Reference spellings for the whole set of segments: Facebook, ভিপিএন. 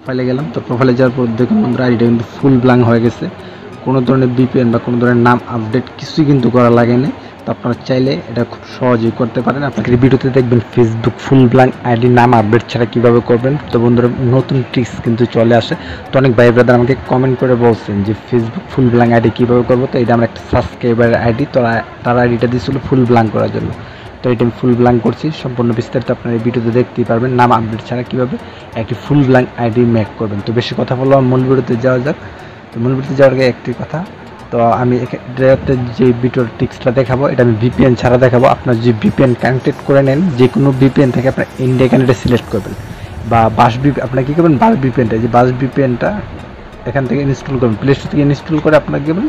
প্রোফাইলে গেলাম। তো প্রোফাইলে যাওয়ার পর দেখুন বন্ধুরা আইডিটা কিন্তু ফুল ব্ল্যাঙ্ক হয়ে গেছে, কোনো ধরনের বিপিএন বা কোনো ধরনের নাম আপডেট কিছুই কিন্তু করা লাগে না। তো আপনারা চাইলে এটা খুব সহজেই করতে পারেন। আপনাদের ভিডিওতে দেখবেন ফেসবুক ফুল ব্ল্যাঙ্ক আইডি নাম আপডেট ছাড়া কীভাবে করবেন। তো বন্ধুরা নতুন ট্রিক্স কিন্তু চলে আসে। তো অনেক ভাই ব্রাদার আমাকে কমেন্ট করে বলছেন যে ফেসবুক ফুল ব্ল্যাঙ্ক আইডি কীভাবে করবো। তো এটা আমার একটা সাবস্ক্রাইবারের আইডি, তো তার আইডিটা দিয়েছিল ফুল ব্ল্যাঙ্ক করার জন্য। তো এটা আমি ফুল ব্ল্যাঙ্ক করছি, সম্পূর্ণ বিস্তারিত আপনারা এই ভিডিওতে দেখতেই পারবেন নাম আপডেট ছাড়া কীভাবে একটি ফুল ব্ল্যাঙ্ক আইডি মেক করবেন। তো বেশি কথা বলবো, মূল ভিডিওতে যাওয়া যাক। তো মূল ভিডিওতে যাওয়ার আগে একটি কথা, তো আমি এটাতে যে ভিডিওর টিক্সটা দেখাবো এটা আমি ভিপিএন ছাড়া দেখাবো। আপনার যে ভিপিএন কানেক্টেড করে নেন, যে কোনো ভিপিএন থেকে আপনার ইন্ডিয়া কানেক্টে সিলেক্ট করবেন বা বাস ভিপিএন, আপনার কী করবেন বাস ভিপিএনটা, যে বাস ভিপিএনটা এখান থেকে ইনস্টল করবেন, প্লে স্টোর থেকে ইনস্টল করে আপনার কী করবেন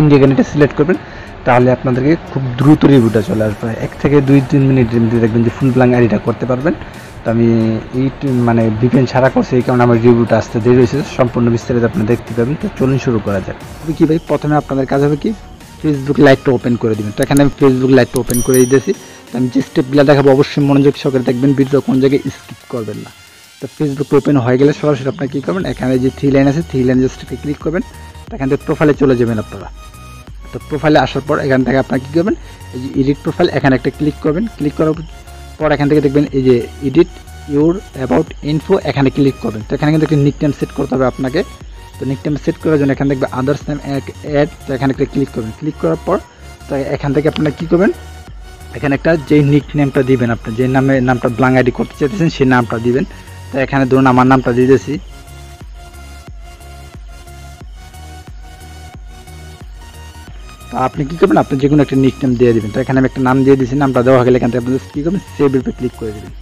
ইন্ডিয়া কানেক্টে সিলেক্ট করবেন। তাহলে আপনাদেরকে খুব দ্রুত রিভিউটা চলে আসবে, 1 থেকে 2-3 মিনিটের মধ্যে দেখবেন যে ফুল ব্ল্যাঙ্ক আইডিটা করতে পারবেন। তো আমি এই মানে ভিপিএন ছাড়া করছি এই কারণে আমার রিভিউটা আসতে দেরি হয়েছে, সম্পূর্ণ বিস্তারিত আপনারা দেখতে পাবেন। তো চলুন শুরু করা যাক। তবে কী ভাই, প্রথমে আপনাদের কাজ হবে কি ফেসবুক লাইভটা ওপেন করে দেবেন। তো এখানে আমি ফেসবুক লাইভটা ওপেন করে দিয়েছি। তো আমি যে স্টেপগুলো দেখাবো অবশ্যই মনোযোগ সহকারে দেখবেন, ভিডিওটা কোন জায়গায় স্কিপ করবেন না। তো ফেসবুক ওপেন হয়ে গেলে সরাসরি আপনারা কী করবেন, এখানে যে 3 লাইন আছে 3 লাইন জাস্ট ক্লিক করবেন। তো এখান থেকে প্রোফাইলে চলে যাবেন আপনারা। তো প্রোফাইলে আসার পর এখান থেকে আপনারা কী করবেন, এই যে এডিট প্রোফাইল এখানে একটা ক্লিক করবেন। ক্লিক করার পর এখান থেকে দেখবেন এই যে এডিট ইউর অ্যাবাউট ইনফো এখানে ক্লিক করবেন। তো এখানে কিন্তু একটা নিকনেম সেট করতে হবে আপনাকে। তো নিকনেম সেট করার জন্য এখানে দেখবেন আদার্স নেম অ্যাড, তো এখানে একটা ক্লিক করবেন। ক্লিক করার পর তো এখান থেকে আপনারা কী করবেন, এখানে একটা যেই নিকনেমটা দিবেন আপনি, যে নামটা ব্ল্যাঙ্ক আইডি করতে চাইতেছেন সেই নামটা দিবেন। তো এখানে ধরুন আমার নামটা দিয়ে দিয়েছি। তো আপনি কী করবেন, আপনি যে কোনো একটা নিকনেম দিয়ে দেবেন। তো এখানে আমি একটা নাম দিয়ে দিয়েছি, নামটা দেওয়া গেলে এখান থেকে আপনি কী করবেন সেভের উপরে ক্লিক করে দেবেন।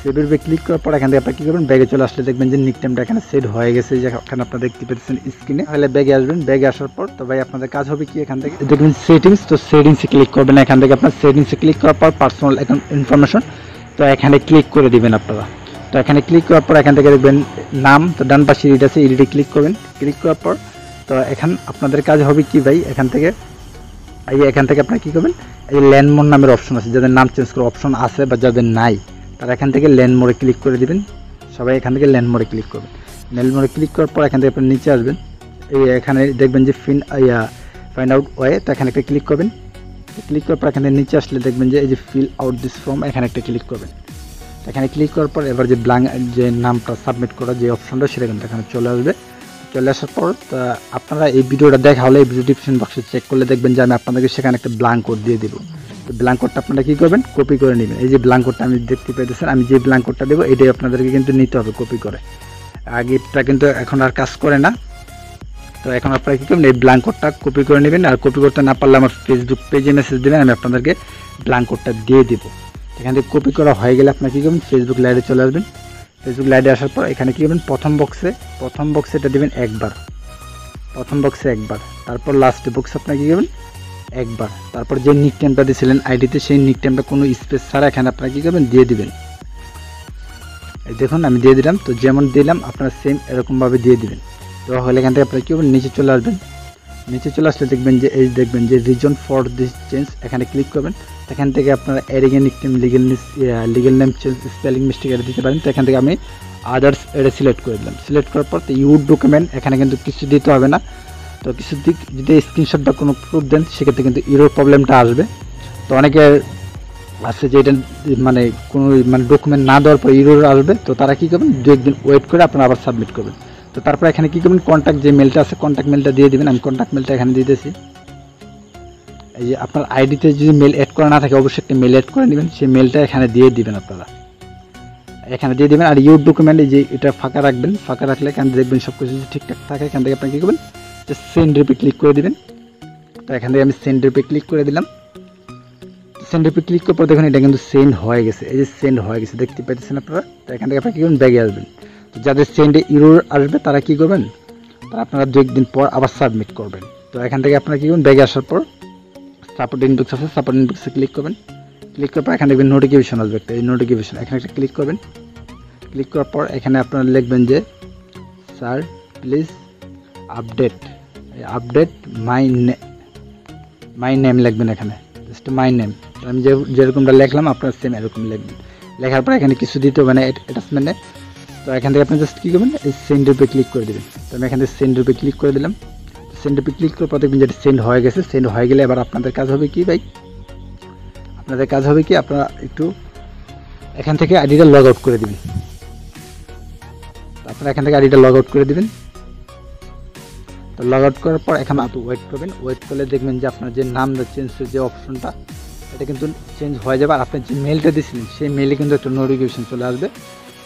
সেভের উপরে ক্লিক করার পর এখান থেকে আপনি কী করবেন ব্যাগে চলে আসলে দেখবেন যে নিকনেমটা এখানে সেট হয়ে গেছে, যে এখানে আপনারা দেখতে পেয়েছেন স্ক্রিনে। তাহলে ব্যাগে আসবেন, ব্যাগে আসার পর তো ভাই আপনাদের কাজ হবে কি, এখান থেকে দেখবেন সেটিংস, তো সেটিংসে ক্লিক করবেন। এখান থেকে আপনার সেটিংসে ক্লিক করার পর পার্সোনাল অ্যাকাউন্ট ইনফরমেশন, তো এখানে ক্লিক করে দেবেন আপনারা। তো এখানে ক্লিক করার পর এখান থেকে দেখবেন নাম, তো ডান পাশে এডিট আছে, এডিটে ক্লিক করবেন। ক্লিক করার পর তো এখন আপনাদের কাজ হবে কি ভাই, এখান থেকে আপনারা কী করবেন, এই ল্যান্ডমোর নামের অপশন আছে, যাদের নাম চেঞ্জ করার অপশন আছে বা যাদের নাই তারা এখান থেকে ল্যান্ডমোরে ক্লিক করে দেবেন। সবাই এখান থেকে ল্যান্ডমোরে ক্লিক করবেন। ল্যান্ডমোরে ক্লিক করার পর এখান থেকে আপনার নিচে আসবেন, এই এখানে দেখবেন যে ফাইন্ড আউট ওয়ে, তো এখানে একটা ক্লিক করবেন। ক্লিক করার পর এখান থেকে নিচে আসলে দেখবেন যে এই যে ফিল আউট দিস ফর্ম, এখানে একটা ক্লিক করবেন। এখানে ক্লিক করার পর এবার যে ব্ল্যাঙ্ক যে নামটা সাবমিট করা যে অপশনটা সেটা কিন্তু এখানে চলে আসবে। চলে আসার পর আপনারা এই ভিডিওটা দেখা হলে এই ভিডিও ডিসক্রিপশন বক্সে চেক করলে দেখবেন যে আমি আপনাদেরকে সেখানে একটা ব্ল্যাঙ্ক কোড দিয়ে দেবো। তো ব্ল্যাঙ্ক কোডটা আপনারা কী করবেন কপি করে নেবেন। এই যে ব্ল্যাঙ্ক কোডটা আমি দেখতে পেয়েছেন, আমি যে ব্ল্যাঙ্ক কোডটা দেবো এটাই আপনাদেরকে কিন্তু নিতে হবে কপি করে। আগেরটা কিন্তু এখন আর কাজ করে না। তো এখন আপনারা কী করবেন, এই ব্ল্যাঙ্ক কোডটা কপি করে নেবেন। আর কপি করতে না পারলে আমার ফেসবুক পেজে মেসেজ দেবেন, আমি আপনাদেরকে ব্ল্যাঙ্ক কোডটা দিয়ে দেবো। এখান থেকে কপি করা হয়ে গেলে আপনারা কী করবেন ফেসবুক লাইভে চলে আসবেন। ফেসবুক লাইভে আসার পর এখানে কী করবেন, প্রথম বক্সে এটা দেবেন একবার, প্রথম বক্সে একবার, তারপর লাস্ট বক্সে আপনার কী করবেন একবার, তারপর যে নিকনেমটা দিয়েছিলেন আইডিতে সেই নিকনেমটা কোনো স্পেস ছাড়া এখানে আপনারা কী করবেন দিয়ে দিবেন। এই দেখুন আমি দিয়ে দিলাম। তো যেমন দিলাম আপনারা সেম এরকমভাবে দিয়ে দিবেন। তো হলে এখান থেকে আপনারা কী করবেন নিচে চলে আসবেন। নিচে চলে আসলে দেখবেন যে এই দেখবেন যে রিজন ফর দিস চেঞ্জ, এখানে ক্লিক করবেন। এখান থেকে আপনারা অ্যারিং এর nickname, legal name change, spelling mistake এটা দিতে পারেন। তো এখান থেকে আমি আদার্স এটা সিলেক্ট করে দিলাম। সিলেক্ট করার পর তো ইউর ডকুমেন্ট, এখানে কিন্তু কিছু দিতে হবে না। তো কিছু দিক যদি স্ক্রিনশটটা কোনো প্রুফ দেন সেক্ষেত্রে কিন্তু ইউরোর প্রবলেমটা আসবে। তো অনেকে আসছে যে এটা মানে কোনো মানে ডকুমেন্ট না দেওয়ার পর ইউরোর আসবে। তো তারা কী করবেন 2-1 দিন ওয়েট করে আপনারা আবার সাবমিট করবেন। তো তারপর এখানে কী করবেন কন্ট্যাক্ট যে মেলটা আছে কন্ট্যাক্ট মেলটা দিয়ে দেবেন। আমি কন্ট্যাক্ট মেলটা এখানে দিয়ে দিয়েছি। এই যে আপনার আইডিতে যদি মেল অ্যাড করা না থাকে অবশ্যই একটা মেল অ্যাড করে নেবেন, সেই মেলটা এখানে দিয়ে দিবেন আপনারা, এখানে দিয়ে দেবেন। আর ইউর ডকুমেন্ট এই যে এটা ফাঁকা রাখবেন, ফাঁকা রাখলে এখানে দেখবেন সব কিছু যদি ঠিকঠাক থাকে। এখান থেকে আপনি কী করবেন সেন্ড রিপে ক্লিক করে দেবেন। তো এখান থেকে আমি সেন্ড রিপে ক্লিক করে দিলাম। সেন্ড রিপে ক্লিক করার পর দেখুন এটা কিন্তু সেন্ড হয়ে গেছে, এই যে সেন্ড হয়ে গেছে দেখতে পেয়েছেন আপনারা। তো এখান থেকে আপনি কী করবেন ব্যাগে আসবেন। তো যাদের সেন্ডে ইউর আসবে তারা কী করবেন, তারা আপনারা 2-1 দিন পর আবার সাবমিট করবেন। তো এখান থেকে আপনারা কী করবেন ব্যাগে আসার পর সাপোর্ট ইনবক্স আছে, সাপোর্ট ইনবক্সে ক্লিক করবেন। ক্লিক করার পর এখানে দেখবেন নোটিফিকেশন আসবে, একটা এই নোটিফিকেশন এখানে একটা ক্লিক করবেন। ক্লিক করার পর এখানে আপনারা লিখবেন যে sir please update my name লিখবেন, এখানে জাস্ট মাই নেম। আমি যেরকমটা লিখলাম আপনারা সেম এরকম লিখবেন। লেখার পর এখানে কিছু দিতে হবে না অ্যাটাচমেন্টে। তো এখান থেকে আপনি জাস্ট কি করবেন, এই সেন্ড উপরে ক্লিক করে দিবেন। তো আমি এখান থেকে সেন্ড উপরে ক্লিক করে দিলাম। সেন্ড উপরে ক্লিক করে প্রত্যেকদিন যেটা সেন্ড হয়ে গেছে, সেন্ড হয়ে গেলে এবার আপনাদের কাজ হবে কি ভাই, আপনাদের কাজ হবে কি আপনারা একটু এখান থেকে আইডিটা লগ আউট করে দিবেন। আপনারা এখান থেকে আইডিটা লগ আউট করে দিবেন। তো লগ আউট করার পর এখানে আপনি ওয়েট করবেন। ওয়েট করলে দেখবেন যে আপনার যে নামটা চেঞ্জের যে অপশনটা এটা কিন্তু চেঞ্জ হয়ে যাবে। আর আপনি যে মেলটা দিয়েছিলেন সেই মেলে কিন্তু একটা নোটিফিকেশন চলে আসবে।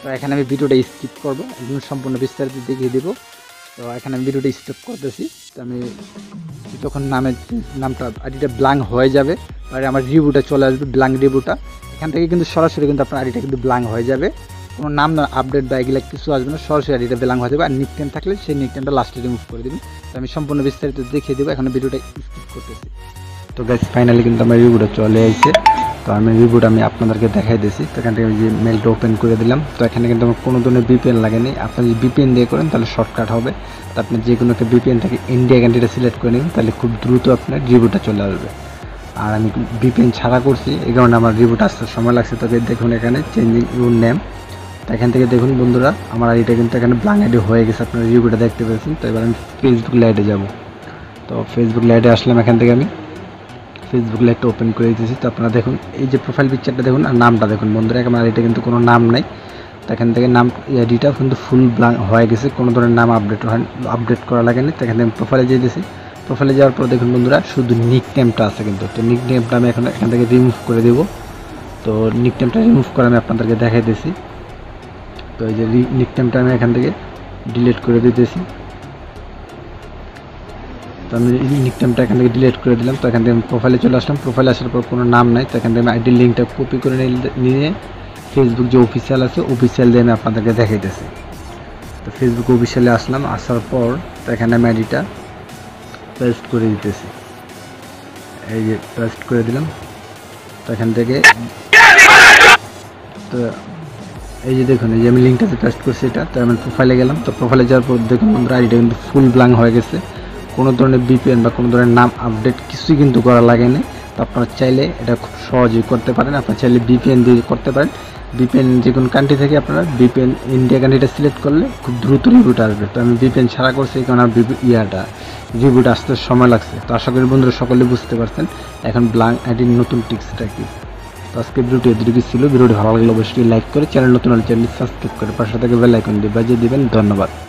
তো এখানে আমি ভিডিওটা স্কিপ করবো, একদম সম্পূর্ণ বিস্তারিত দেখিয়ে দেবো। তো এখানে আমি ভিডিওটা স্টপ করতেছি। তো আমি যখন নামটা আইডিটা ব্ল্যাঙ্ক হয়ে যাবে আর আমার রিভিউটা চলে আসবে, ব্ল্যাঙ্ক রিভিউটা এখান থেকে কিন্তু সরাসরি কিন্তু আপনার আইডিটা কিন্তু ব্ল্যাঙ্ক হয়ে যাবে। কোনো নাম না, আপডেট বা এগুলো কিছু আসবে না, সরাসরি আইডিটা ব্ল্যাঙ্ক হয়ে যাবে। আর নিকনেম থাকলে সেই নিকনেমটা লাস্টে রিমুভ করে দেবেন। তো আমি সম্পূর্ণ বিস্তারিত দেখিয়ে দেবো, এখন ভিডিওটা স্কিপ করতেছি। তো গাইস ফাইনালি কিন্তু আমার রিভিউটা চলে আসছে। তো আমি রিভিউটা আমি আপনাদেরকে দেখাই দিয়েছি। তো এখান থেকে আমি যে মেলটা ওপেন করে দিলাম। তো এখানে কিন্তু আমার কোনো ধরনের বিপিএন লাগেনি। আপনি যদি বিপিএন দিয়ে করেন তাহলে শর্টকাট হবে। তো আপনি যে কোনো একটা বিপিএন থেকে ইন্ডিয়া কান্ট্রিটা সিলেক্ট করে নেবেন, তাহলে খুব দ্রুত আপনার রিভিউটা চলে আসবে। আর আমি বিপিএন ছাড়া করছি, এই কারণে আমার রিভিউটা আসতে সময় লাগছে। তবে দেখুন এখানে চেঞ্জিং ইউর নেম। তো এখান থেকে দেখুন বন্ধুরা আমার আইডিটা কিন্তু এখানে ব্ল্যাঙ্ক আইডি হয়ে গেছে, আপনার রিভিউটা দেখতে পেয়েছেন। তো এবার আমি ফেসবুক লাইটে যাব। তো ফেসবুক লাইটে আসলাম, এখান থেকে আমি ফেসবুক লাইটটা ওপেন করে দিয়েছি। তো আপনারা দেখুন এই যে প্রোফাইল পিকচারটা দেখুন আর নামটা দেখুন বন্ধুরা, আমার আইডিটা কিন্তু কোনো নাম নাই। তো এখান থেকে নাম আইডিটা কিন্তু ফুল ব্ল্যাঙ্ক হয়ে গেছে, কোনো ধরনের নাম আপডেট করা লাগেনি। তো এখান থেকে আমি প্রোফাইলে যেয়ে দিয়েছি। প্রোফাইলে যাওয়ার পর দেখুন বন্ধুরা শুধু নিকনেমটা আছে কিন্তু। তো নিকনেমটা আমি এখন এখান থেকে রিমুভ করে দেবো। তো নিকনেমটা রিমুভ করে আমি আপনাদেরকে দেখাই দিয়েছি। তো এই যে নিকনেমটা আমি এখান থেকে ডিলিট করে দিতেছি। তো আমি নিকনেমটা এখান থেকে ডিলিট করে দিলাম। তো এখান থেকে আমি প্রোফাইলে চলে আসলাম। প্রোফাইলে আসার পর কোনো নাম নাই। তো এখান থেকে আমি আইডি লিঙ্কটা কপি করে নিয়ে ফেসবুক যে অফিসিয়াল আছে অফিসিয়াল দিয়ে আমি আপনাদেরকে দেখাইতেছি। তো ফেসবুক অফিসিয়ালে আসলাম, আসার পর তো এখানে আমি আইডিটা পেস্ট করে দিতেছি। এই যে পেস্ট করে দিলাম। তো এখান থেকে তো এই যে দেখুন এই যে আমি লিঙ্কটাতে পেস্ট করছি এটা। তো আমি প্রোফাইলে গেলাম। তো প্রোফাইলে যাওয়ার পর দেখুন আমার আইডিটা কিন্তু ফুল ব্ল্যাঙ্ক হয়ে গেছে, কোনো ধরনের বিপিএন বা কোনো ধরনের নাম আপডেট কিছুই কিন্তু করা লাগে না। তো আপনারা চাইলে এটা খুব সহজেই করতে পারেন। আপনারা চাইলে বিপিএন দিয়ে করতে পারেন। বিপিএন যে কোনো কান্ট্রি থেকে আপনারা বিপিএন ইন্ডিয়া কান্ট্রিটা সিলেক্ট করলে খুব দ্রুত রিভিউটা আসবে। তো আমি বিপিএন ছাড়া করছি, কারণ আমার রিভিউটা আসতে সময় লাগছে। তো আশা করি বন্ধুরা সকলে বুঝতে পারছেন এখন ব্ল্যাঙ্ক আইডির নতুন টিপসটা কী। তো আজকে ভিডিওটি এতটুকু ছিল। ভিডিওটি ভালো লাগলে অবশ্যই লাইক করে চ্যানেল নতুন হলে চ্যানেলটি সাবস্ক্রাইব করে পাশে থেকে বেল আইকন দিয়ে বাজিয়ে দেবেন। ধন্যবাদ।